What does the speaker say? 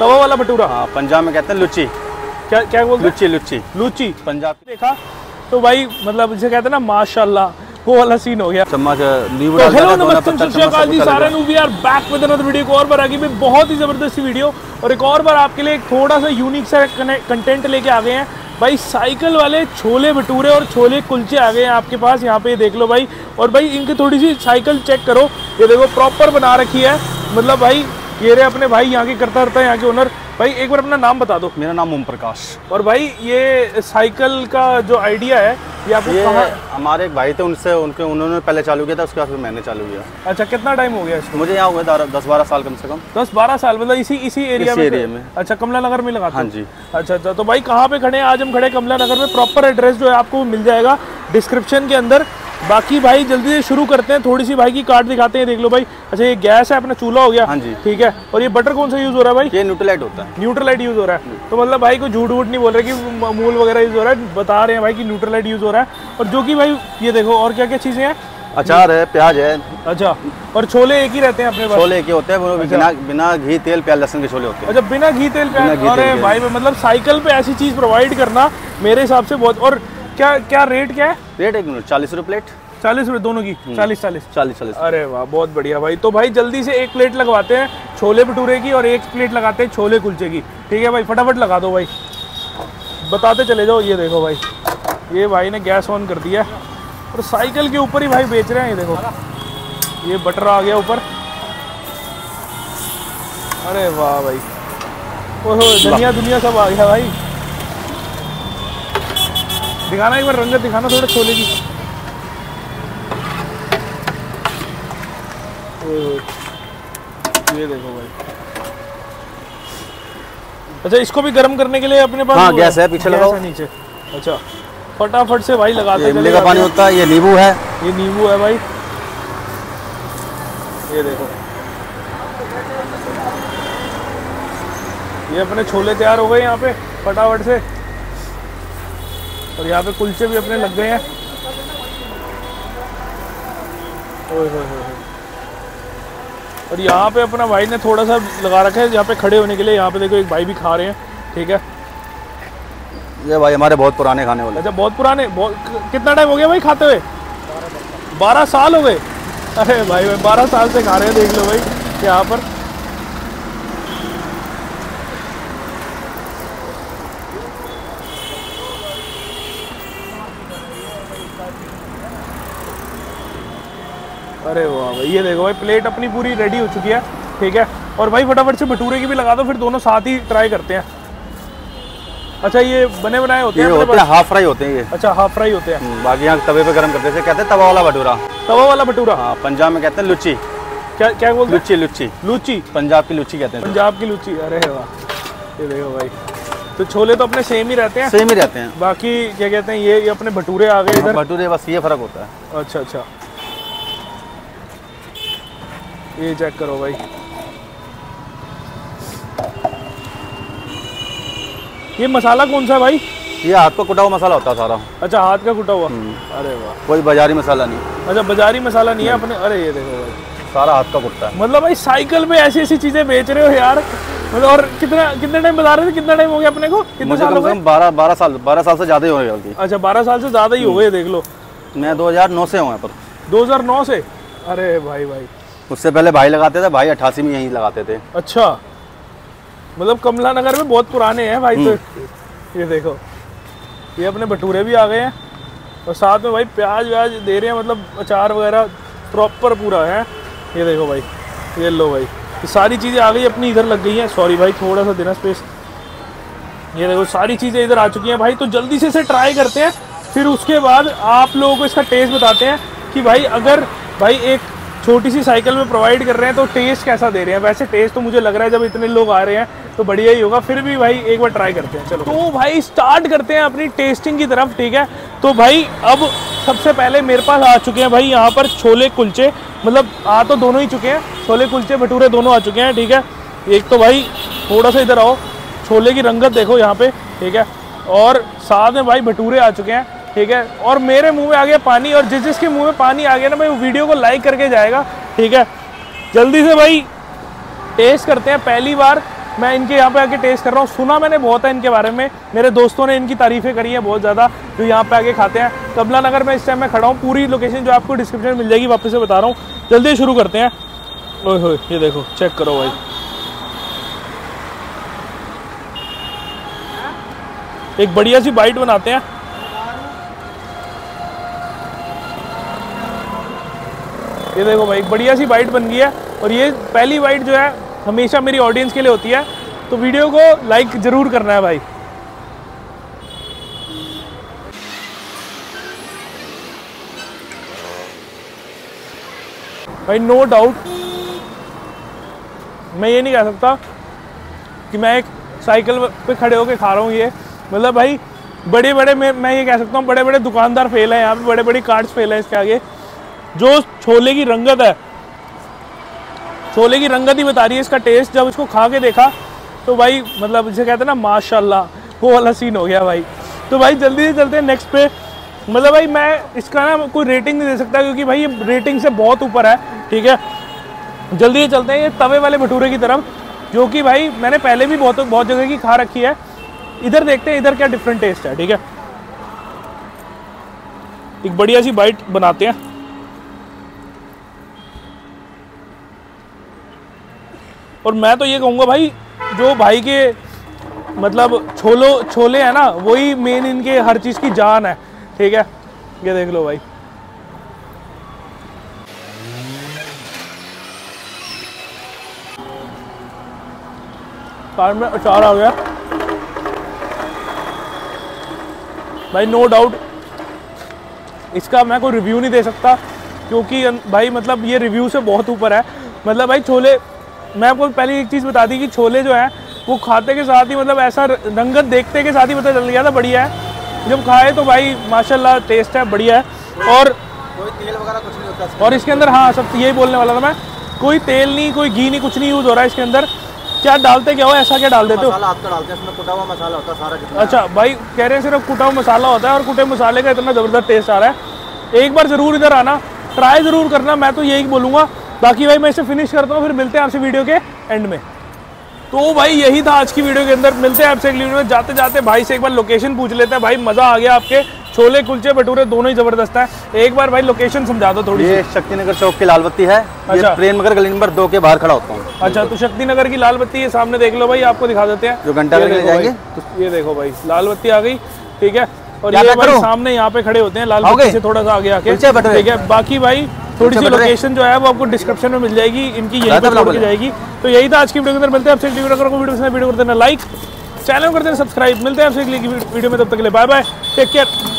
तवा वाला भटूरा। हाँ, पंजाब में कहते हैं लुच्ची। क्या क्या बोलते हैं? लुच्ची लुच्ची लुच्ची पंजाब। देखा तो भाई मतलब जिसे कहते हैं ना माशाल्लाह, वो वाला सीन हो गया। चम्मच नींबू डाल देना। नमस्ते सारे नूबी यार, बैक विद अनदर वीडियो। एक और बार आगे भी बहुत ही ज़बरदस्त वीडियो और एक और बार आपके लिए एक थोड़ा सा यूनिक सा कंटेंट लेके आ गए हैं भाई। साइकिल वाले छोले भटूरे और छोले कुलचे आ गए हैं आपके पास। यहाँ पे देख लो भाई, और भाई इनकी थोड़ी सी साइकिल चेक करो, ये देखो प्रॉपर बना रखी है। मतलब भाई ये रहे अपने भाई यहाँ के करता रहता है, यहाँ के ओनर। भाई एक बार अपना नाम बता दो। मेरा नाम ओम प्रकाश। और भाई ये साइकिल का जो आइडिया है ये आपको कहाँ? हमारे एक भाई थे, उनसे उन्होंने पहले चालू किया था, उसके बाद मैंने चालू किया। अच्छा, कितना टाइम हो गया इसको? मुझे यहाँ हो गया 10-12 साल कम से कम। 10-12 साल मतलब इसी एरिया में। अच्छा, कमला नगर में लगा? हाँ जी। अच्छा, तो भाई कहाँ पे खड़े हैं? आज हम खड़े कमला नगर में। प्रॉपर एड्रेस जो है आपको मिल जाएगा डिस्क्रिप्शन के अंदर। बाकी भाई जल्दी से शुरू करते हैं, थोड़ी सी भाई की काट दिखाते हैं। देख लो भाई। अच्छा, ये गैस है अपना, चूल्हा हो गया। हाँ जी, ठीक है। और ये बटर कौन सा यूज हो रहा है भाई? ये न्यूट्रलाइट होता है। न्यूट्रलाइट यूज हो रहा है। तो मतलब भाई को झूठ वूट नहीं बोल रहे कि अमूल वगैरह यूज हो रहा है, बता रहे हैं भाई कि न्यूट्रलाइट यूज हो रहा है। और जो कि भाई ये देखो, और क्या क्या चीजें हैं? अचार है, प्याज है। अच्छा, और छोले एक ही रहते हैं अपने पास? छोले एक ही होते हैं, वो बिना घी तेल प्याज लहसुन के छोले होते हैं। अच्छा, बिना घी तेल प्याज। अरे भाई, मतलब साइकिल पे ऐसी चीज प्रोवाइड करना मेरे हिसाब से बहुत। और क्या रेट क्या है? रेट 1 मिनट 40 रुपये प्लेट। 40 रुपये दोनों की? 40-40। अरे वाह, बहुत बढ़िया भाई। तो भाई जल्दी से एक प्लेट लगवाते हैं छोले भटूरे की और एक प्लेट लगाते हैं छोले कुलचे की। ठीक है भाई, फटाफट लगा दो भाई, बताते चले जाओ। ये देखो भाई, ये भाई ने गैस ऑन कर दिया और साइकिल के ऊपर ही भाई बेच रहे हैं। ये देखो, ये बटर आ गया ऊपर। अरे वाह भाई, ओहो धनिया दुनिया सब आ गया भाई। दिखाना एक बार रंगत, दिखाना थोड़ा छोले की। ये देखो भाई। अच्छा, इसको भी गर्म करने के लिए अपने पास? हाँ, गैस है, पीछे लगाओ नीचे। अच्छा, फटाफट से भाई लगाते हैं। इमली का पानी होता है, ये नींबू है, ये नींबू है भाई। ये देखो, ये अपने छोले तैयार हो गए यहाँ पे फटाफट से। और यहाँ पे कुलचे भी अपने लग गए हैं। और यहाँ पे अपना भाई ने थोड़ा सा लगा रखा है यहाँ पे खड़े होने के लिए। यहाँ पे देखो एक भाई भी खा रहे हैं। ठीक है, ये भाई हमारे बहुत पुराने खाने वाले। अच्छा, बहुत पुराने। कितना टाइम हो गया भाई खाते हुए? 12 साल हो गए। अरे भाई, 12 साल से खा रहे हैं। देख लो भाई यहाँ पर। अरे वाह भाई, ये देखो भाई प्लेट अपनी पूरी रेडी हो चुकी है। ठीक है, और भाई फटाफट से भटूरे की भी लगा दो, फिर दोनों साथ ही ट्राई करते हैं। अच्छा, ये बने बनाए होते हैं? होते हैं, हाफ फ्राई होते हैं ये। अच्छा, हाफ फ्राई होते हैं। बाकी यहाँ तवे पे गरम करते थे, कहते हैं तवा वाला भटूरा। तवा वाला भटूरा? हाँ, पंजाब में कहते हैं लुच्ची। क्या क्या बोलते हैं? लुच्ची लुच्ची लुच्ची। पंजाब की लुच्ची कहते हैं। पंजाब की लुच्ची। अरे वाह, ये देखो भाई। तो छोले तो अपने सेम ही रहते हैं? सेम ही रहते हैं। बाकी क्या कहते हैं, ये अपने भटूरे आ गए। भटूरे बस ये फर्क होता है। अच्छा, ये चेक करो भाई, ये मसाला कौन सा है भाई? ये हाथ का कुटा हुआ मसाला होता है सारा। अच्छा, हाथ का कुटा हुआ। अरे वाह, कोई बाजारी मसाला नहीं। अच्छा, बाजारी मसाला नहीं है अपने। अरे ये देखो भाई, सारा हाथ का कुटा है। मतलब भाई साइकिल पे ऐसी ऐसी चीजें बेच रहे हो यार। मतलब और कितना टाइम बता रहे थे, कितना टाइम हो गया अपने को? कितने साल हो गए? 12 साल से ज्यादा ही हो गए। अच्छा, 12 साल से ज्यादा ही हो गए। देख लो, मैं 2009 से हूँ यहाँ पर। 2009 से? अरे भाई, उससे पहले भाई लगाते थे भाई, 88 में यहीं लगाते थे। अच्छा, मतलब कमला नगर में बहुत पुराने हैं भाई। तो ये देखो, ये अपने भटूरे भी आ गए हैं और साथ में भाई प्याज व्याज दे रहे हैं। मतलब अचार वगैरह प्रॉपर पूरा है। ये देखो भाई, ये लो भाई, ये सारी चीज़ें आ गई अपनी। इधर लग गई हैं। सॉरी भाई, थोड़ा सा देना स्पेस। ये देखो, सारी चीज़ें इधर आ चुकी हैं भाई। तो जल्दी से इसे ट्राई करते हैं, फिर उसके बाद आप लोगों को इसका टेस्ट बताते हैं कि भाई अगर भाई एक छोटी सी साइकिल में प्रोवाइड कर रहे हैं तो टेस्ट कैसा दे रहे हैं। वैसे टेस्ट तो मुझे लग रहा है जब इतने लोग आ रहे हैं तो बढ़िया ही होगा, फिर भी भाई एक बार ट्राई करते हैं। चलो तो भाई स्टार्ट करते हैं अपनी टेस्टिंग की तरफ। ठीक है, तो भाई अब सबसे पहले मेरे पास आ चुके हैं भाई यहाँ पर छोले कुलचे। मतलब आ तो दोनों ही चुके हैं, छोले कुलचे भटूरे दोनों आ चुके हैं। ठीक है, एक तो भाई थोड़ा सा इधर आओ, छोले की रंगत देखो यहाँ पे। ठीक है, और साथ में भाई भटूरे आ चुके हैं। ठीक है, और मेरे मुंह में आ गया पानी, और जिस जिसके मुंह में पानी आ गया ना भाई, वो वीडियो को लाइक करके जाएगा। ठीक है, जल्दी से भाई टेस्ट करते हैं। पहली बार मैं इनके यहाँ पे आके टेस्ट कर रहा हूँ। सुना मैंने बहुत है इनके बारे में, मेरे दोस्तों ने इनकी तारीफ़ें करी है बहुत ज़्यादा जो यहाँ पे आके खाते हैं। कबला नगर में इस टाइम मैं खड़ा हूँ, पूरी लोकेशन जो आपको डिस्क्रिप्शन में मिल जाएगी, वापस से बता रहा हूँ। जल्दी शुरू करते हैं। ओह हो, ये देखो, चेक करो भाई, एक बढ़िया सी बाइट बनाते हैं। ये देखो भाई, एक बढ़िया सी बाइट बन गई है और ये पहली बाइट जो है हमेशा मेरी ऑडियंस के लिए होती है, तो वीडियो को लाइक ज़रूर करना है भाई। भाई नो डाउट मैं ये नहीं कह सकता कि मैं एक साइकिल पे खड़े होके खा रहा हूँ ये, मतलब भाई बड़े बड़े, मैं ये कह सकता हूँ बड़े बड़े दुकानदार फेल हैं यहाँ पे, बड़े बड़े कार्ड्स फेल हैं इसके आगे। जो छोले की रंगत है, छोले की रंगत ही बता रही है इसका टेस्ट। जब इसको खा के देखा तो भाई, मतलब जिसे कहते हैं ना माशाल्लाह, वो वाला सीन हो गया भाई। तो भाई जल्दी से चलते हैं नेक्स्ट पे। मतलब भाई मैं इसका ना कोई रेटिंग नहीं दे सकता क्योंकि भाई ये रेटिंग से बहुत ऊपर है, ठीक है। जल्दी से चलते हैं ये तवे वाले भटूरे की तरफ, जो कि भाई मैंने पहले भी बहुत जगह की खा रखी है। इधर देखते हैं इधर क्या डिफरेंट टेस्ट है, ठीक है। एक बढ़िया सी बाइट बनाते हैं। और मैं तो ये कहूँगा भाई, जो भाई के मतलब छोले हैं ना, वही मेन इनके हर चीज़ की जान है, ठीक है। ये देख लो भाई, कान में अचार आ गया भाई। नो डाउट इसका मैं कोई रिव्यू नहीं दे सकता क्योंकि भाई मतलब ये रिव्यू से बहुत ऊपर है। मतलब भाई छोले, मैं आपको पहले एक चीज़ बता दी कि छोले जो हैं वो खाते के साथ ही, मतलब ऐसा रंगत देखते के साथ ही पता चल गया था, बढ़िया है। जब खाए तो भाई माशाल्लाह टेस्ट है, बढ़िया है। और कोई तेल वगैरह कुछ नहीं होता और इसके अंदर, हाँ सब यही बोलने वाला था मैं, कोई तेल नहीं, कोई घी नहीं, कुछ नहीं यूज़ हो रहा है इसके अंदर। क्या डालते क्या हो, ऐसा क्या डाल देते हो? मसाला आपका डालते हैं इसमें, कुटा हुआ मसाला होता है सारा। अच्छा भाई कह रहे हैं सिर्फ कुटा हुआ मसाला होता है और कुटे मसाले का इतना ज़बरदस्त टेस्ट आ रहा है। एक बार ज़रूर इधर आना, ट्राई ज़रूर करना, मैं तो यही बोलूँगा। बाकी भाई मैं इसे फिनिश करता हूँ, फिर मिलते हैं आपसे वीडियो के एंड में। तो भाई यही था आज की वीडियो के अंदर, मिलते हैं आपसे अगली वीडियो में। जाते जाते भाई से एक बार लोकेशन पूछ लेते हैं। भाई मज़ा आ गया, आपके छोले कुलचे भटूरे दोनों ही जबरदस्त हैं। एक बार भाई लोकेशन समझा दो थोड़ी। ये शक्तिनगर चौक की लाल बत्ती है। अच्छा, प्रेम नगर गली नंबर 2 के बाहर खड़ा होता हूँ। अच्छा, तो शक्तिनगर की लाल बत्ती ये सामने देख लो भाई, आपको दिखा देते हैं जो घंटा घर जाएंगे। ये देखो भाई लाल बत्ती आ गई, ठीक है। और ये भाई सामने यहाँ पे खड़े होते हैं लाल बत्ती से थोड़ा सा आगे आके, ठीक है। बाकी भाई थोड़ी सी लोकेशन जो है वो आपको डिस्क्रिप्शन में मिल जाएगी, इनकी यही पर छोड़ के जाएगी। तो यही था आज की वीडियो के अंदर, मिलते हैं आपसे अगली वीडियो। अगर आपको वीडियो पसंद है वीडियो कर देना लाइक, चैनल कर देना सब्सक्राइब। मिलते हैं आपसे अगली वीडियो में, तब तक के लिए बाय बाय, टेक केयर।